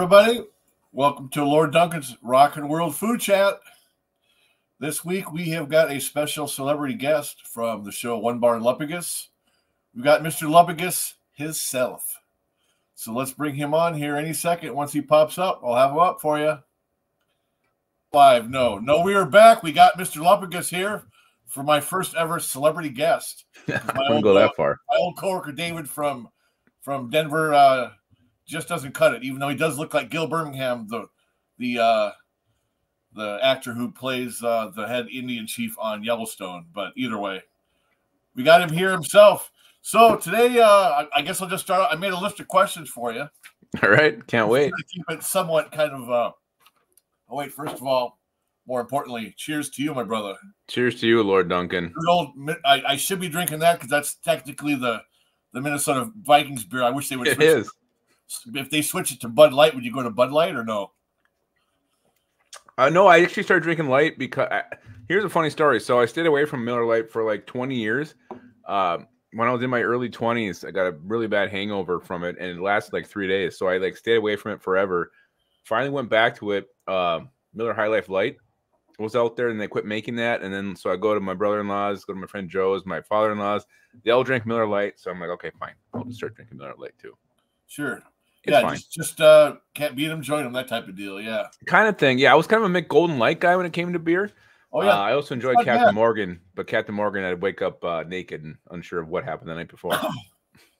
everybody. Welcome to Lord Duncan's Rockin' World Food Chat. This week we have got a special celebrity guest from the show One Bar Lupugus. We've got Mr. Lupugus himself. So let's bring him on here any second. Once he pops up, I'll have him up for you. Live, no, we are back. We got Mr. Lupugus here for my first ever celebrity guest. I won't go that far. My old coworker David from Denver just doesn't cut it, even though he does look like Gil Birmingham, the actor who plays the head Indian chief on Yellowstone. But either way, we got him here himself. So today, I guess I'll just start out. I made a list of questions for you. All right, can't wait. Keep it somewhat kind of. Oh wait, first of all, more importantly, cheers to you, my brother. Cheers to you, Lord Duncan. Good old, I should be drinking that because that's technically the Minnesota Vikings beer. I wish they would. It is. If they switch it to Bud Light, would you go to Bud Light or no? No, I actually started drinking light because here's a funny story. So I stayed away from Miller Lite for like 20 years. When I was in my early 20s, I got a really bad hangover from it, and it lasted like 3 days. So I like stayed away from it forever. Finally went back to it. Miller High Life Light was out there, and they quit making that. And then so I go to my brother-in-law's, go to my friend Joe's, my father-in-law's. They all drink Miller Lite, so I'm like, okay, fine. I'll just start drinking Miller Lite too. Sure. It's yeah, fine. just can't beat them, join them, that type of deal. Yeah, kind of thing. Yeah, I was kind of a Mick Golden Light guy when it came to beer. Oh yeah, I also enjoyed Captain Morgan, but Captain Morgan, I'd wake up naked and unsure of what happened the night before.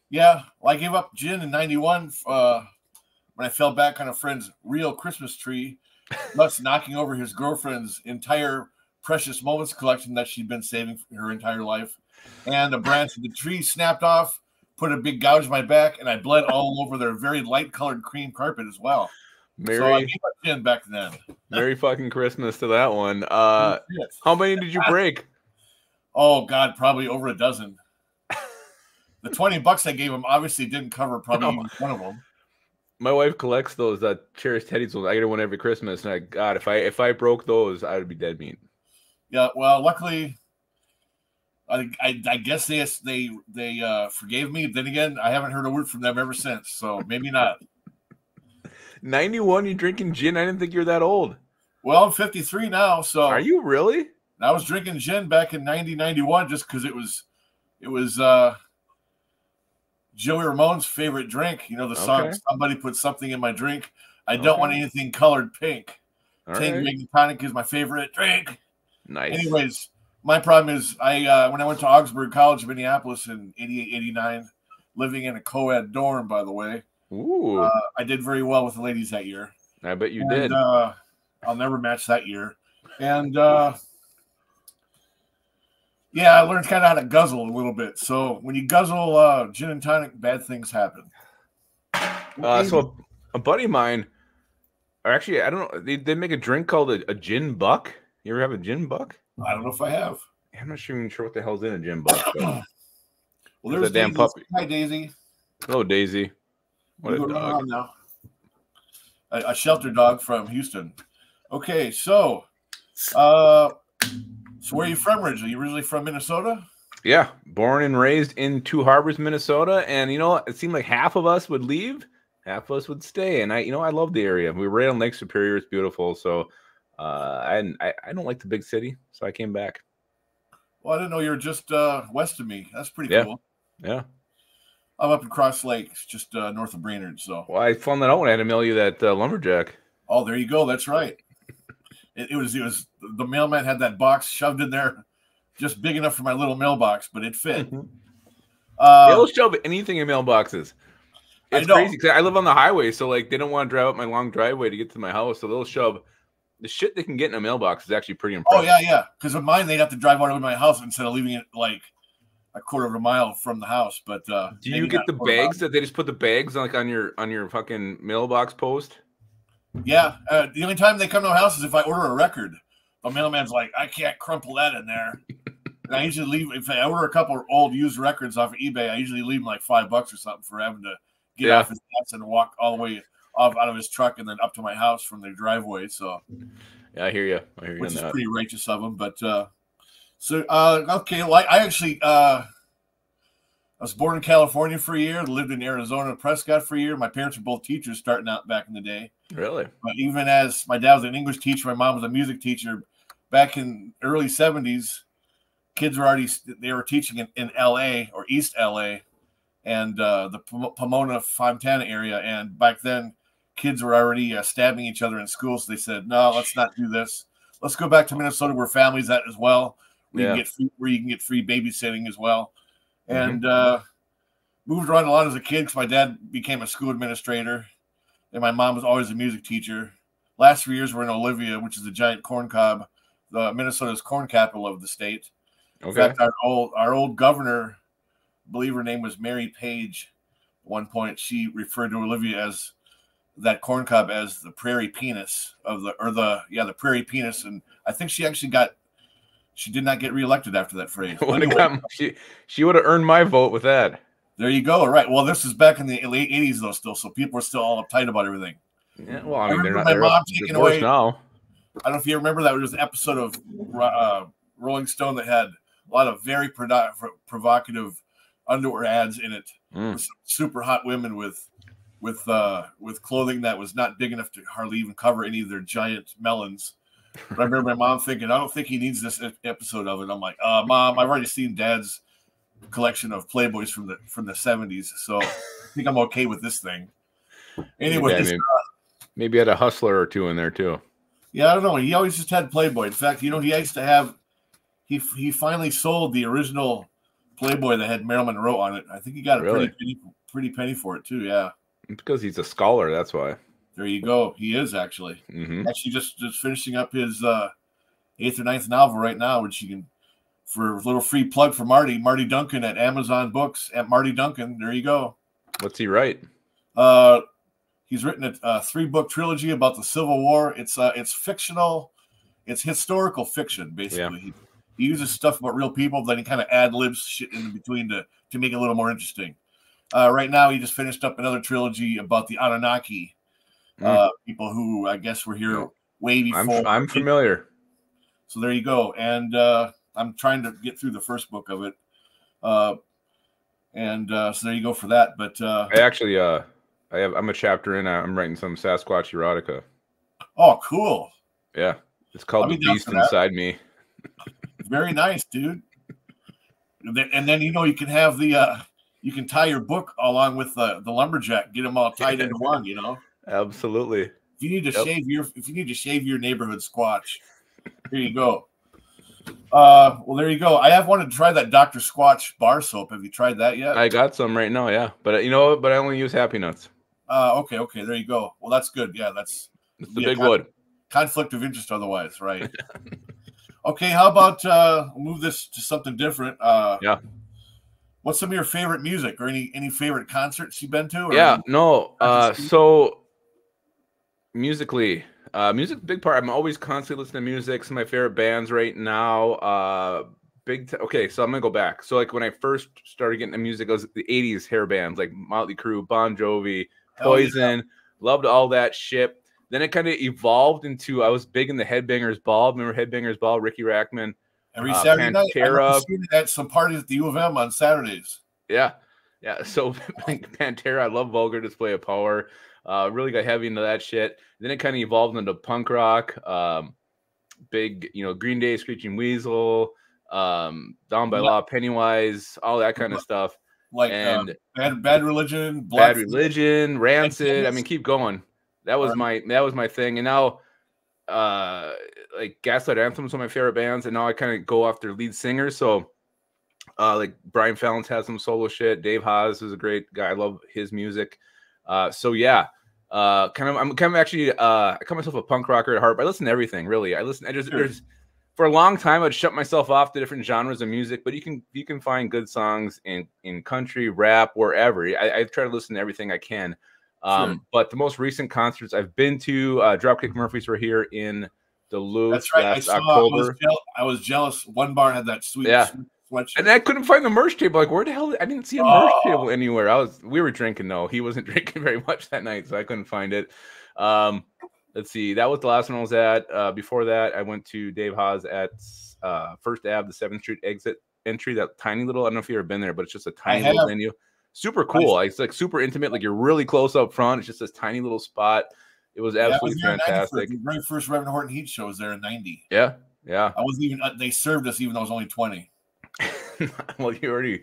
Yeah, well, I gave up gin in '91 when I fell back on a friend's real Christmas tree, thus knocking over his girlfriend's entire Precious Moments collection that she'd been saving her entire life, and a branch of the tree snapped off. Put a big gouge in my back, and I bled all over their very light-colored cream carpet as well. Merry, so I gave my chin back then. Merry fucking Christmas to that one. How many did you break? Oh, God, probably over a dozen. The 20 bucks I gave him obviously didn't cover probably one of them. My wife collects those cherished teddies. I get one every Christmas, and God, if I broke those, I would be dead meat. Yeah, well, luckily... I guess they forgave me. Then again, I haven't heard a word from them ever since, so maybe not. 91, you drinking gin? I didn't think you were that old. Well, I'm 53 now, so. Are you really? I was drinking gin back in 90, 91 just because it was Joey Ramone's favorite drink. You know, the song, Somebody Put Something in My Drink. I don't want anything colored pink. Tangerine Tonic is my favorite drink. Nice. Anyways. My problem is when I went to Augsburg College, Minneapolis in 88, 89, living in a co-ed dorm, by the way. Ooh. I did very well with the ladies that year. I bet you did. I'll never match that year. And, yeah, I learned kind of how to guzzle a little bit. So when you guzzle gin and tonic, bad things happen. So a buddy of mine, or actually, I don't know, they make a drink called a gin buck. You ever have a gin buck? I don't know if I have. I'm not even sure what the hell's in a gin buck. Well, there's a damn puppy. Hi, Daisy. Hello, Daisy. What a dog. Now. A shelter dog from Houston. Okay, so where are you from originally? You originally from Minnesota? Yeah, born and raised in Two Harbors, Minnesota. And, you know, it seemed like half of us would leave, half of us would stay. And, I love the area. We were right on Lake Superior. It's beautiful, so... I don't like the big city, so I came back. Well, I didn't know you were just west of me. That's pretty cool. Yeah. I'm up in Cross Lake, just north of Brainerd. So. Well, I found that out when I had to mail you that lumberjack. Oh, there you go. That's right. it was the mailman had that box shoved in there, just big enough for my little mailbox, but it fit. They'll shove anything in mailboxes. It's crazy because I live on the highway, so like they don't want to drive up my long driveway to get to my house, so they'll shove. The shit they can get in a mailbox is actually pretty impressive. Oh, yeah. Because with mine, they'd have to drive all the way to my house instead of leaving it like a quarter of a mile from the house. But do you get the bags that they just put the bags on, like on your fucking mailbox post? Yeah. The only time they come to my house is if I order a record. The mailman's like, I can't crumple that in there. And I usually leave, if I order a couple of old used records off of eBay, I usually leave them like $5 or something for having to get off his nuts and walk all the way off out of his truck and then up to my house from their driveway. So yeah, I hear you. I hear you. Which is pretty righteous of them. But okay. Well, I actually I was born in California for a year, lived in Arizona, Prescott for a year. My parents were both teachers starting out back in the day. Really? But even as my dad was an English teacher, my mom was a music teacher. Back in early 70s, kids were already, they were teaching in LA or East LA and the Pomona, Fontana area. And back then, kids were already stabbing each other in school. So they said, no, let's not do this. Let's go back to Minnesota where family's at as well. Where, yeah. you can get free babysitting as well. And moved around a lot as a kid because my dad became a school administrator. And my mom was always a music teacher. Last 3 years, we're in Olivia, which is a giant corn cob, Minnesota's corn capital of the state. Okay. In fact, our old governor, I believe her name was Mary Page. At one point, she referred to Olivia as that corn cob as the prairie penis of the prairie penis. And I think she actually got. She did not get reelected after that phrase. Anyway, she would have earned my vote with that. There you go. All right. Well, this is back in the late 80s, though, still. So people are still all uptight about everything. Yeah, well, I mean, they're not. My mom taking away. Now. I don't know if you remember that. It was an episode of Rolling Stone that had a lot of very provocative underwear ads in it. Mm. Super hot women with clothing that was not big enough to hardly even cover any of their giant melons. But I remember my mom thinking, I don't think he needs this episode of it. I'm like, Mom, I've already seen Dad's collection of Playboys from the 70s, so I think I'm okay with this thing. Anyway, maybe had a hustler or two in there too. Yeah, I don't know. He always just had Playboy. In fact, you know, he used to have. He finally sold the original Playboy that had Marilyn Monroe on it. I think he got a pretty penny for it too. Yeah, it's because he's a scholar. That's why. There you go. He is actually. Mm-hmm. Actually just finishing up his 8th or 9th novel right now, which you can, for a little free plug for Marty Duncan at Amazon Books, at Marty Duncan. There you go. What's he write? He's written a 3-book trilogy about the Civil War. It's fictional. It's historical fiction, basically. Yeah. He uses stuff about real people, then he kind of ad-libs shit in between to make it a little more interesting. Right now, he just finished up another trilogy about the Anunnaki. People who I guess were here way before. I'm familiar. So there you go. And I'm trying to get through the first book of it. So there you go for that. But I actually, I'm a chapter in. I'm writing some Sasquatch erotica. Oh, cool. Yeah, it's called The Beast Inside Me. Very nice, dude. And then you know you can have the you can tie your book along with the lumberjack, get them all tied into one. You know. Absolutely. If you need to shave your neighborhood squatch, here you go. Well, there you go. I have wanted to try that Dr. Squatch bar soap. Have you tried that yet? I got some right now, yeah. But you know, I only use Happy Nuts. Okay, there you go. Well, that's good. Yeah, that's the big wood. Conflict of interest, otherwise, right? Okay, how about we'll move this to something different? Yeah. What's some of your favorite music or any favorite concerts you've been to? Or so. Musically, music's a big part. I'm always constantly listening to music. Some of my favorite bands right now. Okay, so I'm gonna go back. So like when I first started getting into music, it was the 80s hair bands like Motley Crue, Bon Jovi, Poison. Loved all that shit. Then it kind of evolved into, I was big in the Headbanger's Ball. Remember Headbanger's Ball, Riki Rachtman. Every Saturday Pantera. Night, I've seen it at some parties at the U of M on Saturdays. Yeah, yeah. So Pantera, I love Vulgar Display of Power. Really got heavy into that shit. Then it kind of evolved into punk rock. Big, you know, Green Day, Screeching Weasel, Down by Law, Pennywise, all that kind of stuff. Like and Bad Religion, Rancid. I mean, keep going. That was my thing. And now, like Gaslight Anthems, one of my favorite bands. And now I kind of go after lead singers. So, like Brian Fallon's has some solo shit. Dave Hause is a great guy. I love his music. So yeah. I call myself a punk rocker at heart, but I listen to everything really. There's for a long time I'd shut myself off to different genres of music, but you can find good songs in country, rap, wherever. I try to listen to everything I can. But the most recent concerts I've been to, Dropkick Murphys were here in Duluth. That's right. October. I was jealous. One Bar had that sweet. Yeah. Sweet. And I couldn't find the merch table. Like, where the hell? I didn't see a merch table anywhere. We were drinking though. He wasn't drinking very much that night, so I couldn't find it. Let's see. That was the last one I was at. Before that, I went to Dave Hause at First Ave, the 7th Street exit entry, that tiny little, I don't know if you've ever been there, but it's just a tiny little venue. Super cool. It's like super intimate. Like you're really close up front. It's just this tiny little spot. It was absolutely fantastic. The very first Reverend Horton Heat show was there in 90. Yeah. Yeah. I wasn't even, they served us even though I was only 20. Well, you're already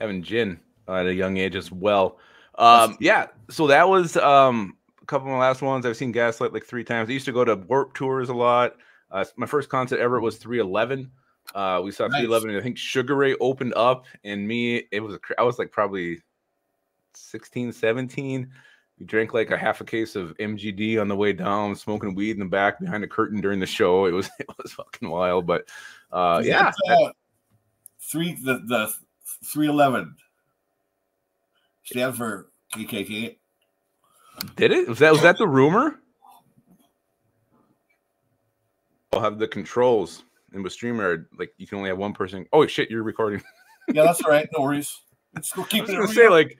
having gin at a young age as well. Yeah. So that was a couple of my last ones. I've seen Gaslight like 3 times. I used to go to Warp Tours a lot. My first concert ever was 311. We saw 311, and I think Sugar Ray opened up, and me, it was, I was like probably 16, 17. We drank like a half a case of MGD on the way down, smoking weed in the back behind a curtain during the show. It was fucking wild, but yeah. The 311 stand for KKK. Did it? Was that the rumor? I'll have the controls. And with streamer, like you can only have one person. Oh shit, you're recording. Yeah, that's all right. No worries. Let's go keep it. I was gonna say, like,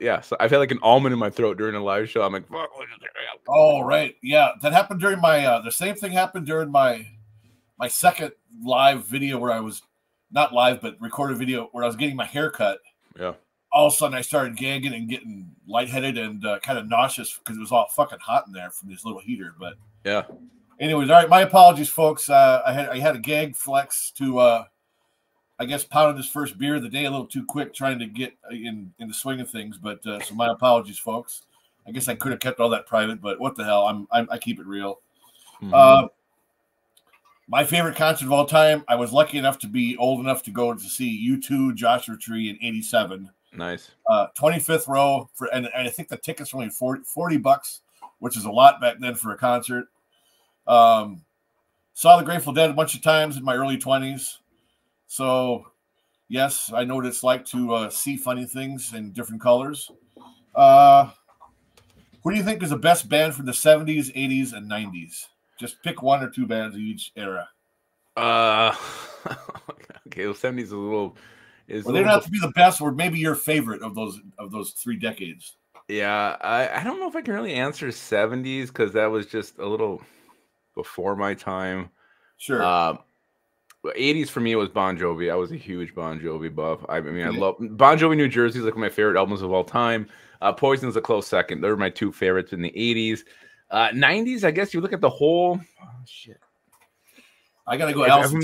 yeah. So I've had like an almond in my throat during a live show. I'm like, fuck. Oh right, yeah. That happened during my. The same thing happened during my second live video where I was not live, but recorded video where I was getting my hair cut. Yeah. All of a sudden, I started gagging and getting lightheaded and kind of nauseous because it was all fucking hot in there from this little heater. But yeah. Anyways, all right. My apologies, folks. I had a gag flex to, I guess, pounded his first beer of the day a little too quick, trying to get in the swing of things. But so my apologies, folks. I guess I could have kept all that private, but what the hell? I keep it real. Mm-hmm. My favorite concert of all time. I was lucky enough to be old enough to go to see U2, Joshua Tree in '87. Nice. 25th row for, and I think the tickets were only $40, which is a lot back then for a concert. Saw the Grateful Dead a bunch of times in my early 20s. So, yes, I know what it's like to see funny things in different colors. Who do you think is the best band from the 70s, 80s, and 90s? Just pick one or two bands of each era. Okay, the 70s is a little... Well, they don't have to be the best, or maybe your favorite of those 3 decades. Yeah, I don't know if I can really answer 70s, because that was just a little... before my time. Sure. 80s for me was Bon Jovi. I was a huge Bon Jovi buff. I mean, I love Bon Jovi. New Jersey is like one of my favorite albums of all time. Poison is a close second. They're my 2 favorites in the 80s. 90s, I guess you look at the whole shit. I gotta go Alice.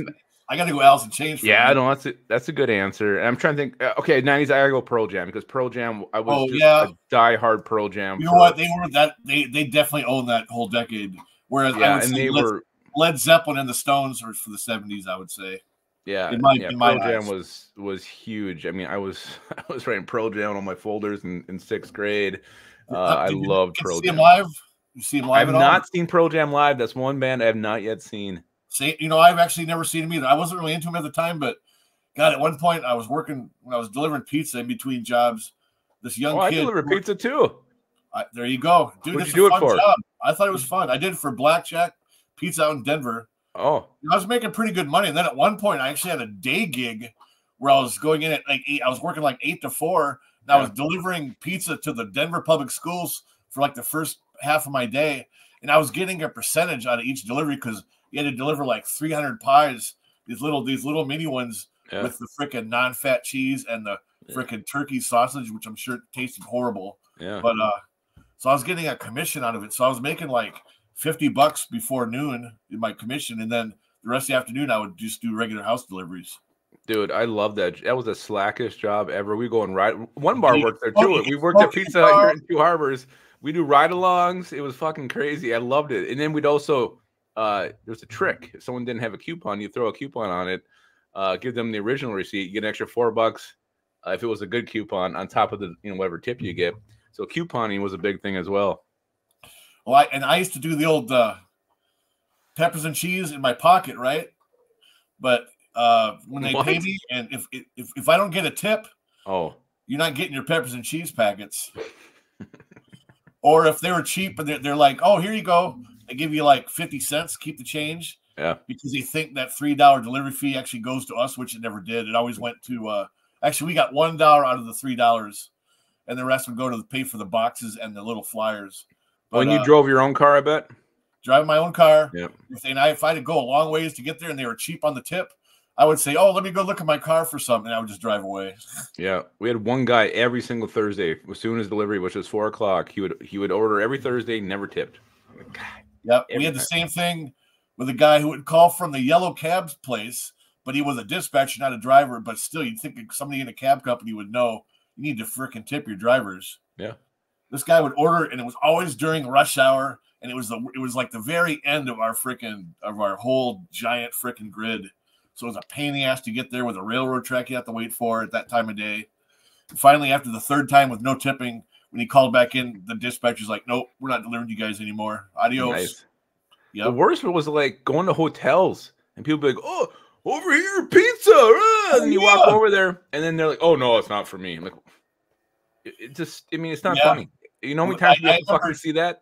I gotta go Alice in Chains. Yeah, no, that's a good answer. And I'm trying to think. Okay, 90s, I gotta go Pearl Jam, because Pearl Jam, I was a diehard Pearl Jam. You know what? They were that they definitely owned that whole decade. Whereas yeah, and they were Led Zeppelin and the Stones are for the 70s, I would say. Yeah, Pearl Jam was huge. I mean, I was writing Pearl Jam on my folders in 6th grade. I loved Pearl Jam. Live? You see him live? I've not seen Pearl Jam live. That's one band I have not yet seen. See, you know, I've actually never seen him either. I wasn't really into him at the time, but God, at one point I was working when I was delivering pizza in between jobs. This young kid. I deliver pizza too. There you go, dude. What'd you do it for? Job. I thought it was fun. I did it for Blackjack Pizza out in Denver. Oh, I was making pretty good money. And then at one point, I actually had a day gig where I was going in at like 8. I was working like 8 to 4. And I was delivering pizza to the Denver public schools for like the first half of my day, and I was getting a percentage out of each delivery because you had to deliver like 300 pies, these little mini ones with the freaking non-fat cheese and the freaking turkey sausage, which I'm sure tasted horrible. Yeah, but so I was getting a commission out of it. So I was making like $50 before noon in my commission. And then the rest of the afternoon, I would just do regular house deliveries. Dude, I love that. That was the slackest job ever. We go and ride. One Bar worked there too. We worked at Pizza Hut here in Two Harbors. We do ride-alongs. It was fucking crazy. I loved it. And then we'd also, there's a trick. If someone didn't have a coupon, you throw a coupon on it, give them the original receipt. You get an extra $4 if it was a good coupon on top of the, you know, whatever tip you get. So couponing was a big thing as well. Well, I used to do the old peppers and cheese in my pocket, right? But when they pay me, and if I don't get a tip, you're not getting your peppers and cheese packets. Or if they were cheap and they're like, oh, here you go. They give you like 50 cents, keep the change. Yeah. Because they think that $3 delivery fee actually goes to us, which it never did. It always went to actually we got $1 out of the $3. And the rest would go to pay for the boxes and the little flyers. But, when you drove your own car, I bet? Driving my own car. Yep. If I had to go a long ways to get there and they were cheap on the tip, I would say, oh, let me go look at my car for something. I would just drive away. Yeah. We had one guy every single Thursday, as soon as delivery, which was 4 o'clock, he would order every Thursday, never tipped. God, yep. We had the same thing with a guy who would call from the yellow cab's place, but he was a dispatcher, not a driver. But still, you'd think somebody in a cab company would know you need to freaking tip your drivers. Yeah. This guy would order, and it was always during rush hour, and it was like the very end of our whole giant freaking grid. So it was a pain in the ass to get there with a railroad track you have to wait for at that time of day. And finally, after the third time with no tipping, when he called back in, the dispatcher's like, nope, we're not delivering you guys anymore. Adios. Nice. Yep. The worst was like going to hotels and people be like, oh, over here, pizza. And you walk over there and then they're like, oh, no, it's not for me. I'm like, it's not funny. You know how many times I fucking see that?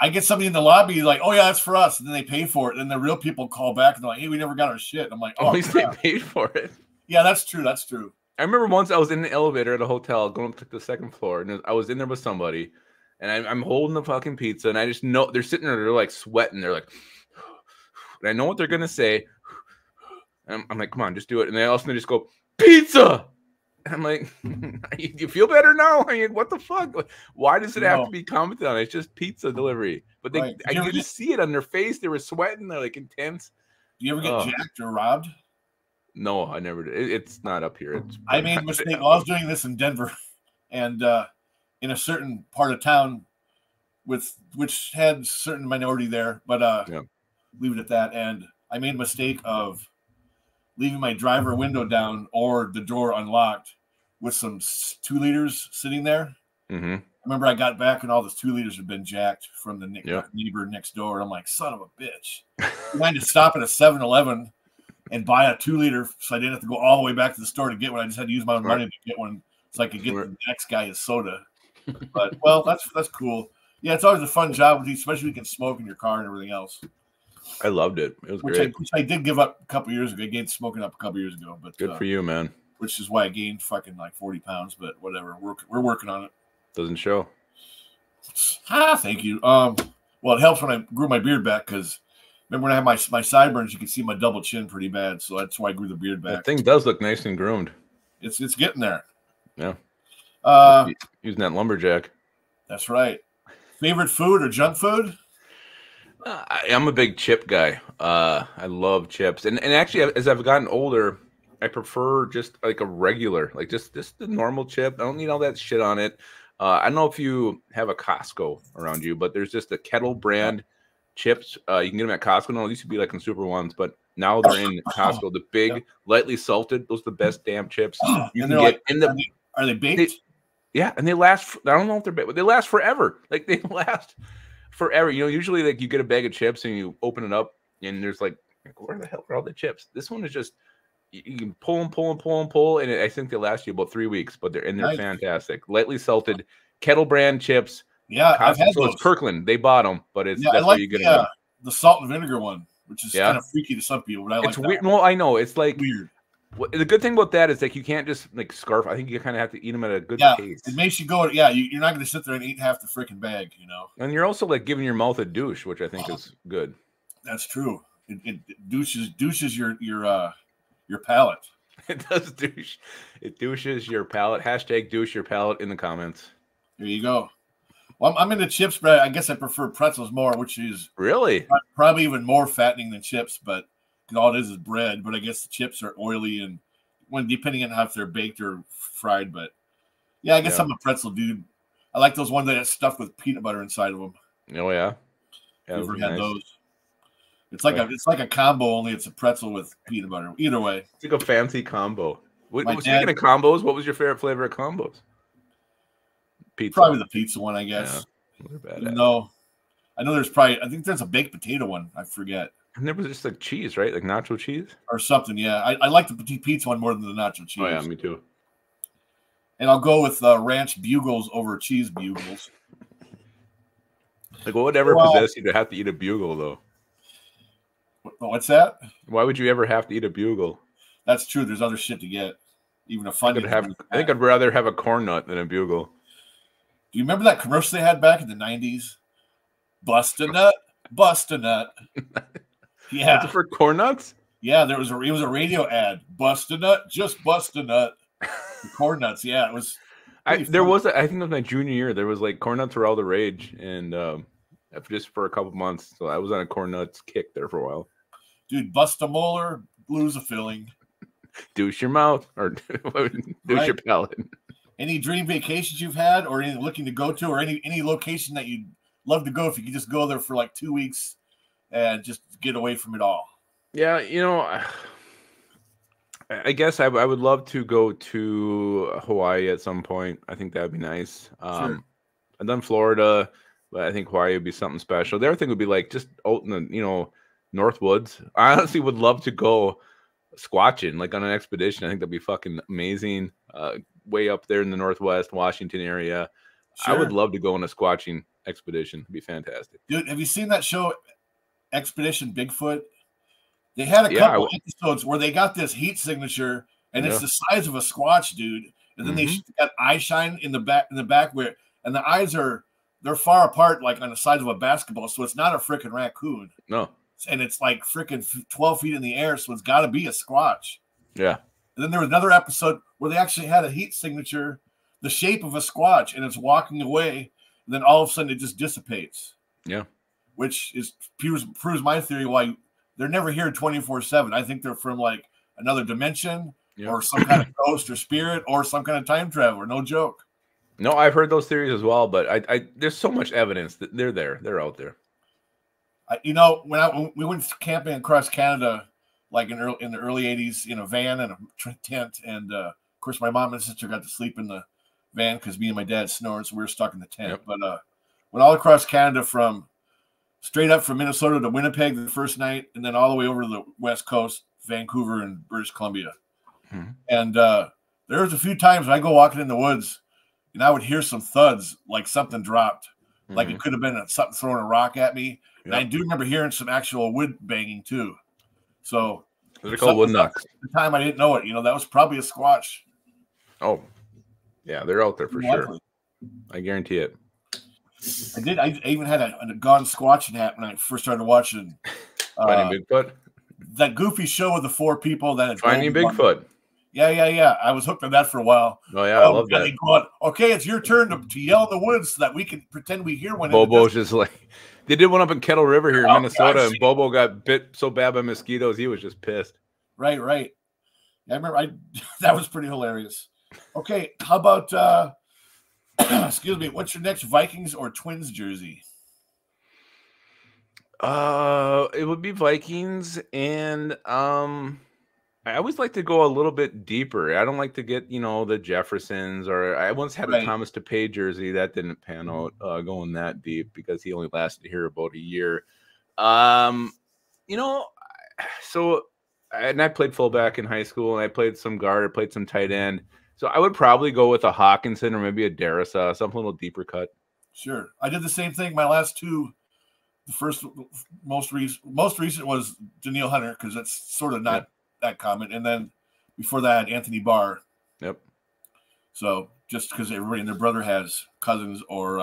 I get somebody in the lobby like, oh, yeah, that's for us. And then they pay for it. And the real people call back and they're like, hey, we never got our shit. And I'm like, oh, at least crap. They paid for it. Yeah, that's true. That's true. I remember once I was in the elevator at a hotel going up to the second floor. And I was in there with somebody. And I'm holding the fucking pizza. And I just know they're sitting there. They're like sweating. They're like, and I know what they're going to say. And I'm like, come on, just do it. And they also just go, pizza. And I'm like, you feel better now? I mean, what the fuck? Why does it have to be commented on? It's just pizza delivery. But they, right. I could just see it on their face. They were sweating. They're like intense. Do you ever get jacked or robbed? No, I never did. It's not up here. I made a mistake. Well, I was doing this in Denver and in a certain part of town which had a certain minority there. But leave it at that. And I made a mistake of leaving my driver window down or the door unlocked with some 2 liters sitting there. Mm-hmm. I remember I got back and all those 2 liters had been jacked from the neighbor next door. And I'm like, son of a bitch. I had to stop at a 7-Eleven and buy a 2 liter. So I didn't have to go all the way back to the store to get one. I just had to use my own money to get one so I could get the next guy his soda. But, well, that's cool. Yeah, it's always a fun job, especially when you can smoke in your car and everything else. I loved it. It was great. Which I did give up a couple years ago. I gained smoking up a couple years ago. But good for you, man. Which is why I gained fucking like 40 pounds. But whatever, we're working on it. Doesn't show. Thank you. Well, it helps when I grew my beard back because remember when I had my sideburns, you could see my double chin pretty bad. So that's why I grew the beard back. That thing does look nice and groomed. It's getting there. Yeah. Using that lumberjack. That's right. Favorite food or junk food? I'm a big chip guy. I love chips, and actually, as I've gotten older, I prefer just like a regular, like just the normal chip. I don't need all that shit on it. I don't know if you have a Costco around you, but there's just the Kettle brand chips. You can get them at Costco. No, these used to be like in Super Ones, but now they're in Costco. The big, lightly salted. Those are the best damn chips you can get. Like, are they baked? Yeah, and they last. I don't know if they're baked, but they last forever. Like they last forever. You know, usually like you get a bag of chips and you open it up and there's like where the hell are all the chips? This one is just you can pull and pull and pull and pull, and I think they last you about 3 weeks, but they're fantastic. Lightly salted Kettle brand chips. Yeah, I've had those. Kirkland, they bought them, but it's that's like, where you get them. The salt and vinegar one, which is kind of freaky to some people, but I like it's weird. Well, I know it's like weird. The good thing about that is like you can't just like scarf. I think you kind of have to eat them at a good pace. It makes you go. Yeah, you're not going to sit there and eat half the freaking bag, you know. And you're also like giving your mouth a douche, which I think is good. That's true. It douches your palate. It does douche. It douches your palate. Hashtag douche your palate in the comments. There you go. Well, I'm into chips, but I guess I prefer pretzels more, which is really probably even more fattening than chips, but. All it is bread, but I guess the chips are oily and depending on how if they're baked or fried. But yeah, I guess I'm a pretzel dude. I like those ones that are stuffed with peanut butter inside of them. Oh yeah I've never had those. It's like a combo, only it's a pretzel with peanut butter. Either way, it's like a fancy combo. Speaking of combos, what was your favorite flavor of combos? Pizza, probably the pizza one, I guess. Yeah, no, I know there's probably I think there's a baked potato one. I forget. And there was just like cheese, right? Like nacho cheese or something. Yeah, I like the petite pizza one more than the nacho cheese. Oh yeah, me too. And I'll go with ranch bugles over cheese bugles. Like, what would ever possess you to have to eat a bugle, though? What's that? Why would you ever have to eat a bugle? That's true. There's other shit to get. Even a fun. I think I'd rather have a corn nut than a bugle. Do you remember that commercial they had back in the '90s? Bust a nut, bust a nut. Yeah, for corn nuts. Yeah, there was a, it was a radio ad. Bust a nut, just bust a nut. Corn nuts, yeah, it was. I think it was my junior year. There was like corn nuts were all the rage, and just for a couple months, so I was on a corn nuts kick there for a while. Dude, bust a molar, lose a filling, douche your mouth or douche your palate. Any dream vacations you've had, or any looking to go to, or any location that you'd love to go if you could just go there for like 2 weeks and just get away from it all? Yeah, you know, I guess I would love to go to Hawaii at some point. I think that would be nice. Sure. I've done Florida, but I think Hawaii would be something special. The other thing would be like just out in the, you know, North Woods. I honestly would love to go squatching, like on an expedition. I think that'd be fucking amazing. Way up there in the Northwest Washington area. Sure. I would love to go on a squatching expedition. It'd be fantastic. Dude, have you seen that show Expedition Bigfoot? They had a couple episodes where they got this heat signature, and it's the size of a squatch, dude. And then they got eye shine in the back, where, and the eyes are, they're far apart, like on the size of a basketball. So it's not a freaking raccoon. No. And it's like freaking 12 feet in the air. So it's got to be a squatch. Yeah. And then there was another episode where they actually had a heat signature, the shape of a squatch, and it's walking away. And then all of a sudden it just dissipates. Yeah. Which is proves my theory why they're never here 24/7. I think they're from like another dimension or some kind of ghost or spirit or some kind of time traveler. No joke. No, I've heard those theories as well, but I there's so much evidence that they're there. They're out there. You know, when we went camping across Canada, like in the early 80s, in a van and a tent. And of course, my mom and sister got to sleep in the van because me and my dad snored, so we were stuck in the tent. Yep. But went all across Canada from straight up from Minnesota to Winnipeg the first night, and then all the way over to the West Coast, Vancouver and British Columbia. Mm-hmm. And there was a few times I go walking in the woods, and I would hear some thuds, like something dropped. Mm-hmm. Like it could have been something throwing a rock at me. Yep. And I do remember hearing some actual wood banging, too. So they're called wood knocks. At the time, I didn't know it. You know, that was probably a squatch. Oh, yeah, they're out there for sure. I guarantee it. I did. I even had a gone squatching hat when I first started watching Finding Bigfoot. That goofy show with the four people that Finding Bigfoot. Yeah. I was hooked on that for a while. Oh yeah, I love that. Going, okay, it's your turn to yell in the woods so that we can pretend we hear one. Bobo's just like they did one up in Kettle River here in Minnesota, and Bobo got bit so bad by mosquitoes he was just pissed. Right. I remember. That was pretty hilarious. Okay, how about? Excuse me. What's your next Vikings or Twins jersey? It would be Vikings, and I always like to go a little bit deeper. I don't like to get, you know, the Jeffersons, or I once had a Thomas DePay jersey that didn't pan out going that deep because he only lasted here about a year. You know, so and I played fullback in high school, and I played some guard, I played some tight end. So I would probably go with a Hawkinson or maybe a Darrisaw, something a little deeper cut. Sure. I did the same thing. My last two, the first most recent was Daniil Hunter because that's sort of not that common. And then before that, Anthony Barr. Yep. So just because everybody and their brother has Cousins or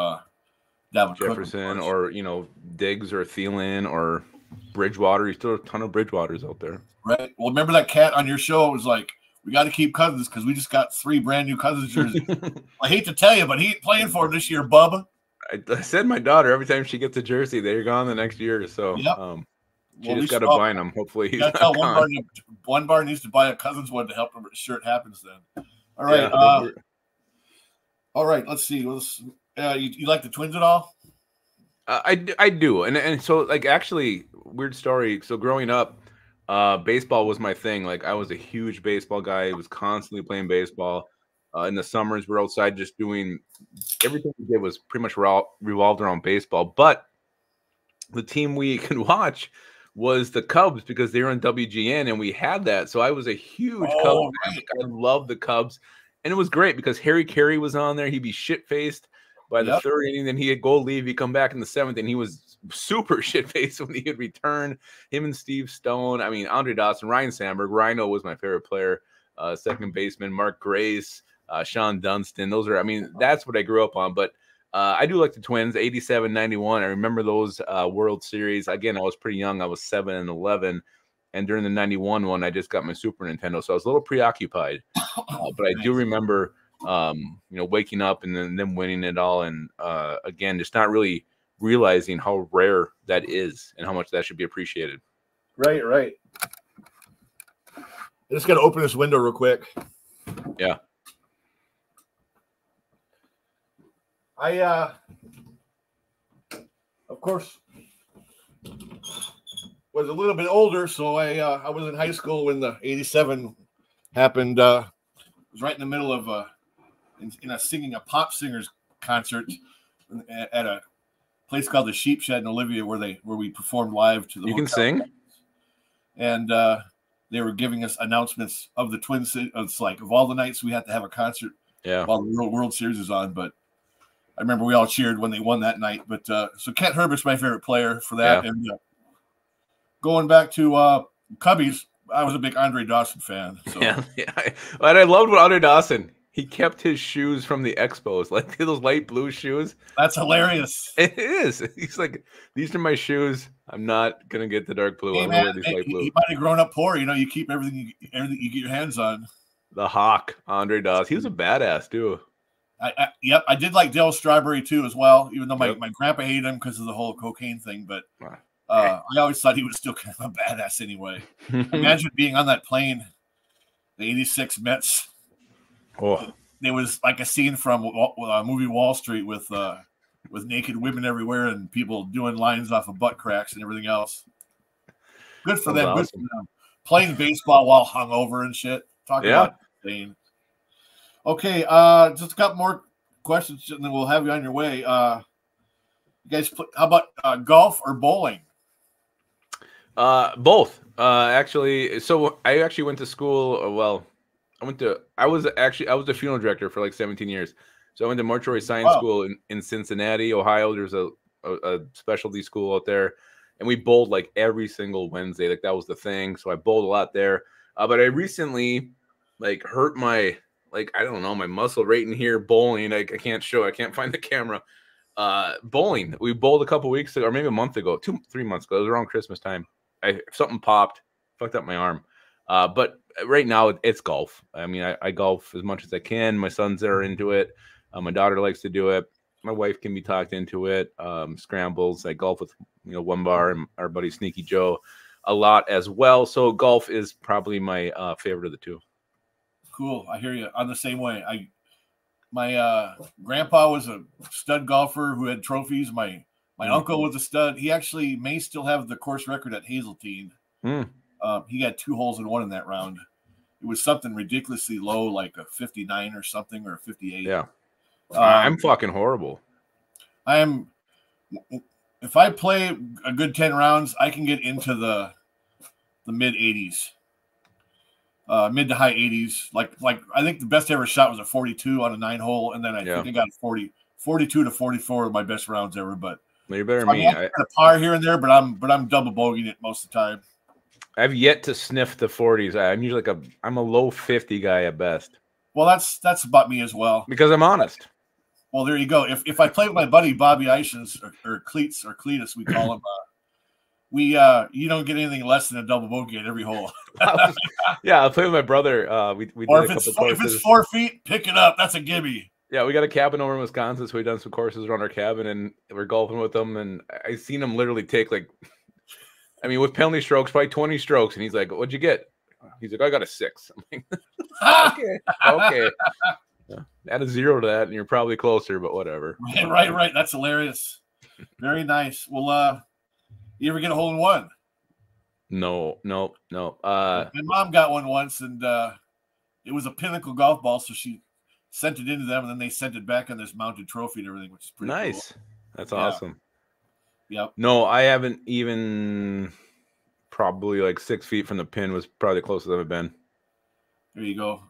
Dalvin Jefferson Cook, or, you know, Diggs or Thielen or Bridgewater. You still have a ton of Bridgewaters out there. Right. Well, remember that cat on your show? It was like, we got to keep Cousins because we just got 3 brand new Cousins jerseys. I hate to tell you, but he ain't playing for him this year, bub. I said my daughter every time she gets a jersey, they're gone the next year. So she just got to buy them. Hopefully, he's not gone. One bar needs to buy a Cousins one to help him. Sure, it happens then. All right, all right. Let's see. You like the Twins at all? I do, and so like actually, weird story. So growing up. Baseball was my thing. Like I was a huge baseball guy. I was constantly playing baseball. In the summers, we're outside just doing everything we did was pretty much revolved around baseball. But the team we could watch was the Cubs because they were on WGN and we had that. So I was a huge Cubs fan. I loved the Cubs, and it was great because Harry Carey was on there. He'd be shit faced by the third inning, then he'd go leave. He'd come back in the seventh, and he was super shit-faced when he had returned. Him and Steve Stone, I mean, Andre Dawson, Ryan Sandberg. Rhino was my favorite player. Second baseman, Mark Grace, Sean Dunston. Those are, I mean, that's what I grew up on. But I do like the Twins, 87, 91. I remember those World Series. Again, I was pretty young. I was 7 and 11. And during the 91 one, I just got my Super Nintendo. So I was a little preoccupied. But I do remember, you know, waking up and then winning it all. And again, just not really realizing how rare that is and how much that should be appreciated. Right, right. I just got to open this window real quick. Yeah. I, of course, was a little bit older, so I was in high school when the 87 happened. Was right in the middle of singing a pop singers concert at a place called the Sheep Shed in Olivia, where we performed live to the hotel. You can sing, and they were giving us announcements of the Twin Cities. It's like, of all the nights we had to have a concert, yeah, while the World Series is on. But I remember we all cheered when they won that night. But so Kent Herbert's my favorite player for that, yeah. And going back to Cubbies, I was a big Andre Dawson fan. So. Yeah, yeah. And I loved what Andre Dawson, he kept his shoes from the Expos, like those light blue shoes. That's hilarious. It is. He's like, these are my shoes. I'm not going to get the dark blue. Hey, man, wear these light blue. He might have grown up poor. You know, you keep everything you get your hands on. The Hawk, Andre Dawson. He was a badass, too. Yep, I did like Dale Strawberry, too, as well, even though my grandpa hated him because of the whole cocaine thing, but... Wow. I always thought he was still kind of a badass anyway. Imagine being on that plane, the 86 Mets. Oh. There was like a scene from a movie Wall Street with naked women everywhere and people doing lines off of butt cracks and everything else. Good for them. Awesome. Good for them. Playing baseball while hungover and shit. Talking about pain. Okay, just a couple more questions and then we'll have you on your way. You guys, how about golf or bowling? Both, actually. So I actually went to school. Well, I was the funeral director for like 17 years. So I went to mortuary science school in Cincinnati, Ohio. There's a specialty school out there, and we bowled like every single Wednesday. Like that was the thing. So I bowled a lot there. But I recently like hurt my, like, I don't know, my muscle right in here bowling. I can't show. I can't find the camera. Bowling. We bowled a couple weeks ago, or maybe a month ago, 3 months ago. It was around Christmas time. Something popped, fucked up my arm. But right now it's golf. I mean, I golf as much as I can. My sons are into it. My daughter likes to do it. My wife can be talked into it. Scrambles. I golf with, you know, One Bar and our buddy Sneaky Joe a lot as well. So golf is probably my favorite of the two. Cool. I hear you. I'm the same way. My grandpa was a stud golfer who had trophies. My uncle was a stud. He actually may still have the course record at Hazeltine. Mm. He got 2 holes in 1 in that round. It was something ridiculously low, like a 59 or something, or a 58. Yeah, I'm fucking horrible. If I play a good 10 rounds, I can get into the mid 80s. Mid to high 80s, like I think the best I ever shot was a 42 on a 9-hole, and then I think I got 42 to 44 of my best rounds ever. But well, you're better than me. I got a par here and there, but I'm double bogeying it most of the time. I've yet to sniff the 40s. I'm usually like I'm a low 50 guy at best. Well, that's about me as well. Because I'm honest. Well, there you go. If I play with my buddy Bobby Ishins or Cleats or Cletus, we call him. You don't get anything less than a double bogey at every hole. Yeah, I play with my brother. We did a couple courses. If it's 4 feet, pick it up. That's a gimme. Yeah, we got a cabin over in Wisconsin, so we've done some courses around our cabin, and we're golfing with them. And I've seen him literally take with penalty strokes, probably 20 strokes, and he's like, "What'd you get?" He's like, "I got a 6." I'm like, okay. Yeah. Add a 0 to that, and you're probably closer, but whatever. Right. That's hilarious. Very nice. Well, you ever get a hole-in-1? No. My mom got one once, and it was a pinnacle golf ball, so she sent it into them, and then they sent it back on this mounted trophy and everything, which is pretty nice. Cool. That's awesome. Yep. No, I haven't even probably like 6 feet from the pin was probably the closest I've ever been. There you go.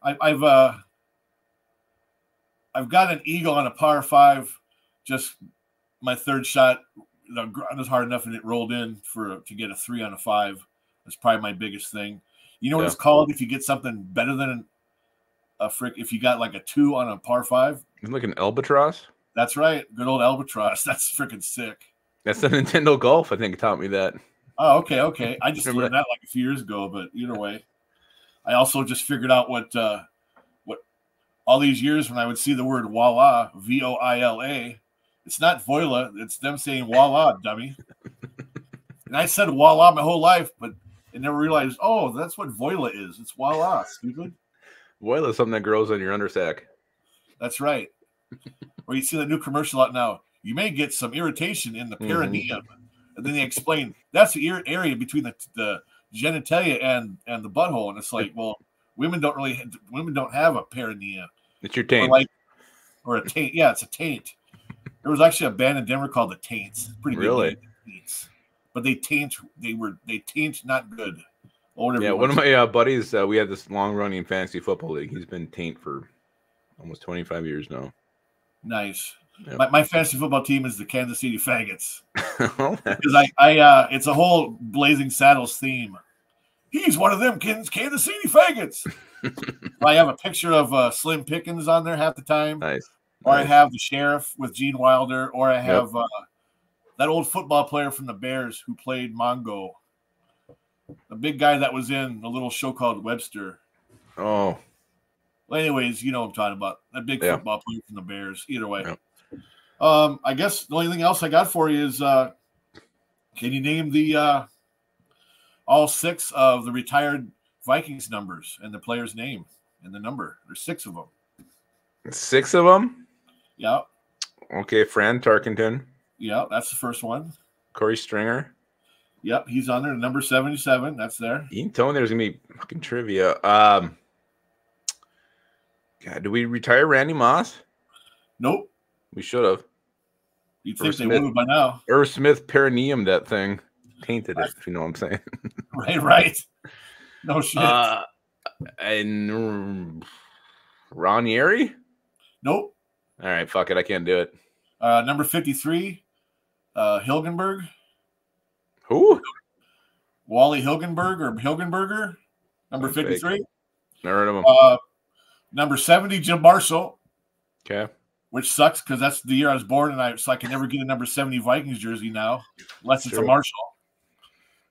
I've got an eagle on a par 5, just my third shot. The ground was hard enough, and it rolled in to get a 3 on a 5. That's probably my biggest thing. You know what it's called if you get something better than a frick. If you got like a 2 on a par 5, like an albatross. That's right, good old albatross. That's freaking sick. That's the Nintendo Golf. I think taught me that. Oh, okay, okay. I just learned that like a few years ago, but either way. I also just figured out what all these years when I would see the word voila, V-O-I-L-A, it's not voila, it's them saying voila, dummy. And I said voila my whole life, but I never realized, oh, that's what voila is. It's voila, stupid. Voila is something that grows on your undersack. That's right. Or you see that new commercial out now. You may get some irritation in the perineum. And then they explain, that's the area between the genitalia and the butthole, and it's like, well, women don't have a perineum. It's your taint, or a taint. Yeah, it's a taint. There was actually a band in Denver called the Taints. Pretty good. Really? Taints. But they taint not good. Yeah, one of my buddies, we had this long running fantasy football league. He's been taint for almost 25 years now. Nice. Yep. My fantasy football team is the Kansas City Faggots. Because I it's a whole Blazing Saddles theme. He's one of them Kansas City Faggots. I have a picture of Slim Pickens on there half the time. Nice. Or nice. I have the sheriff with Gene Wilder. Or I have that old football player from the Bears who played Mongo. The big guy that was in a little show called Webster. Oh. Well, anyways, you know what I'm talking about. That big football player from the Bears. Either way. Yep. I guess the only thing else I got for you is, can you name the all six of the retired Vikings numbers and the player's name and the number? There's six of them. Six of them? Yeah. Okay, Fran Tarkenton. Yeah, that's the first one. Corey Stringer. Yep, he's on there. Number 77, that's there. You can tell me there's going to be fucking trivia. God, do we retire Randy Moss? Nope. We should have. You'd think they would have by now. Irv Smith perineum, that thing. Tainted it, if you know what I'm saying. Right, right. No shit. And Ranieri? Nope. All right, fuck it. I can't do it. Number 53, Hilgenberg. Who? Wally Hilgenberg or Hilgenberger. Number 53. Never heard of him. Number 70, Jim Marshall. Okay. Which sucks because that's the year I was born, and I can never get a number 70 Vikings jersey now, unless it's a Marshall.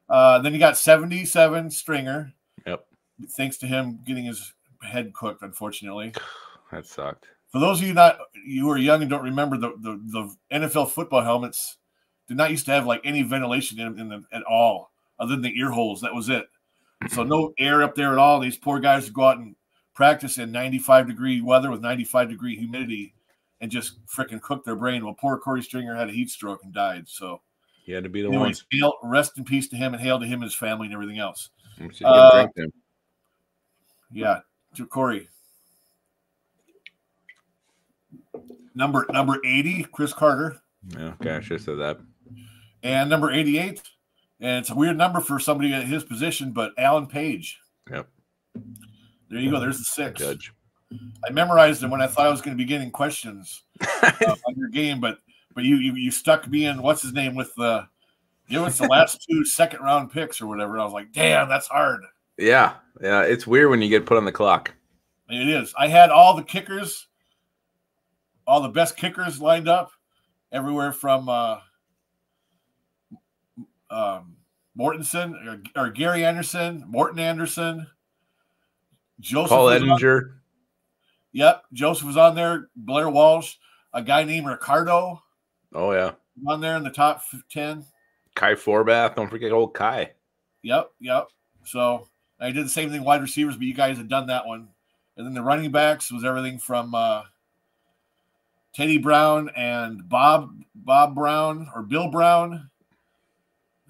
Then you got 77 Stringer. Yep. Thanks to him getting his head cooked, unfortunately. That sucked. For those of you who are young and don't remember, the NFL football helmets did not used to have like any ventilation in them at all, other than the ear holes. That was it. So no air up there at all. These poor guys would go out and practice in 95-degree weather with 95-degree humidity. And just freaking cooked their brain. Well, poor Corey Stringer had a heat stroke and died. So he had to be the one. Rest in peace to him, and hail to him and his family and everything else. Yeah, to Corey. Number 80, Chris Carter. Yeah, okay, I should have said that. And number 88, and it's a weird number for somebody at his position, but Alan Page. Yep. There you go. There's the six. Judge. I memorized them when I thought I was going to be getting questions on your game, but you stuck me in what's his name with the give us the last 2 second round picks or whatever. And I was like, damn, that's hard. Yeah, yeah, it's weird when you get put on the clock. It is. I had all the kickers, all the best kickers lined up, everywhere from Mortensen or Gary Anderson, Morton Anderson, Joseph Paul Edinger. Yep, Joseph was on there. Blair Walsh, a guy named Ricardo. Oh yeah, on there in the top 10. Kai Forbath, don't forget old Kai. Yep, yep. So I did the same thing wide receivers, but you guys had done that one, and then the running backs was everything from Teddy Brown and Bob Brown or Bill Brown,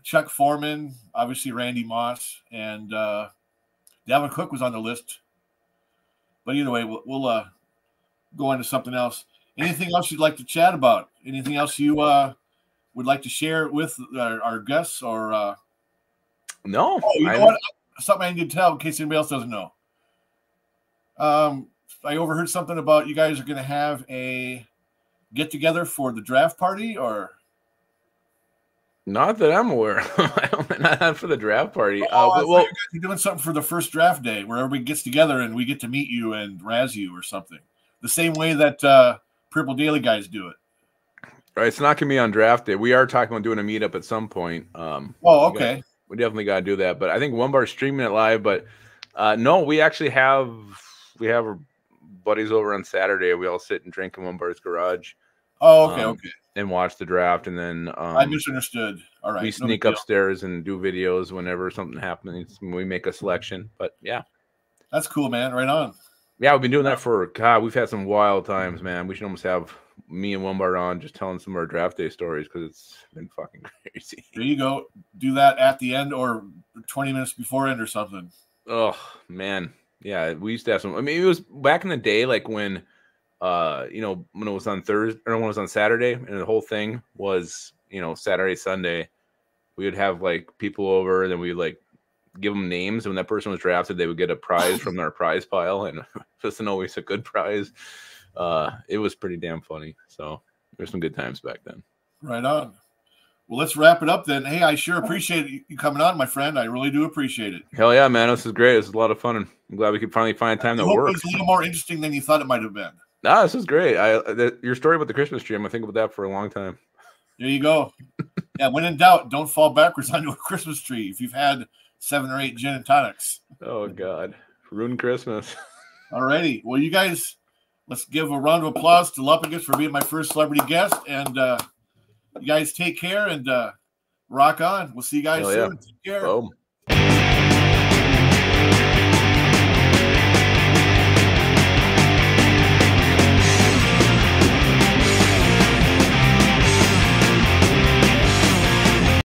Chuck Foreman, obviously Randy Moss, and Dalvin Cook was on the list. But either way, we'll go into something else. Anything else you'd like to chat about? Anything else you would like to share with our guests? Or no? Oh, you know what? Something I need to tell in case anybody else doesn't know. I overheard something about you guys are going to have a get together for the draft party, or not that I'm aware. Not for the draft party. Well, you're doing something for the first draft day where everybody gets together and we get to meet you and razz you or something. The same way that Purple Daily guys do it. All right, it's not going to be on draft day. We are talking about doing a meetup at some point. Oh, okay. We definitely got to do that. But I think One Bar streaming it live. But no, we actually have our buddies over on Saturday. We all sit and drink in One Bar's garage. Oh, okay, okay. And watch the draft, and then I misunderstood. All right, we sneak upstairs and do videos whenever something happens. We make a selection, but yeah, that's cool, man. Right on. Yeah, we've been doing that for God. We've had some wild times, man. We should almost have me and One Bar on just telling some of our draft day stories because it's been fucking crazy. There you go. Do that at the end or 20 minutes before end or something. Oh man, yeah. We used to have some. I mean, it was back in the day, like when. You know, when it was on Thursday or when it was on Saturday, and the whole thing was, you know, Saturday, Sunday, we would have like people over, and then we would like give them names. And when that person was drafted, they would get a prize from their prize pile, and it wasn't always a good prize. It was pretty damn funny. So there's some good times back then. Right on. Well, let's wrap it up then. Hey, I sure appreciate you coming on, my friend. I really do appreciate it. Hell yeah, man. This is great. This is a lot of fun. And I'm glad we could finally find a time that works. It's a little more interesting than you thought it might have been. No, this is great. Your story about the Christmas tree, I'm going to think about that for a long time. There you go. Yeah, when in doubt, don't fall backwards onto a Christmas tree if you've had 7 or 8 gin and tonics. Oh, God. Ruined Christmas. All righty. Well, you guys, let's give a round of applause to Lupugus for being my first celebrity guest. And you guys take care and rock on. We'll see you guys soon. Take care. Boom.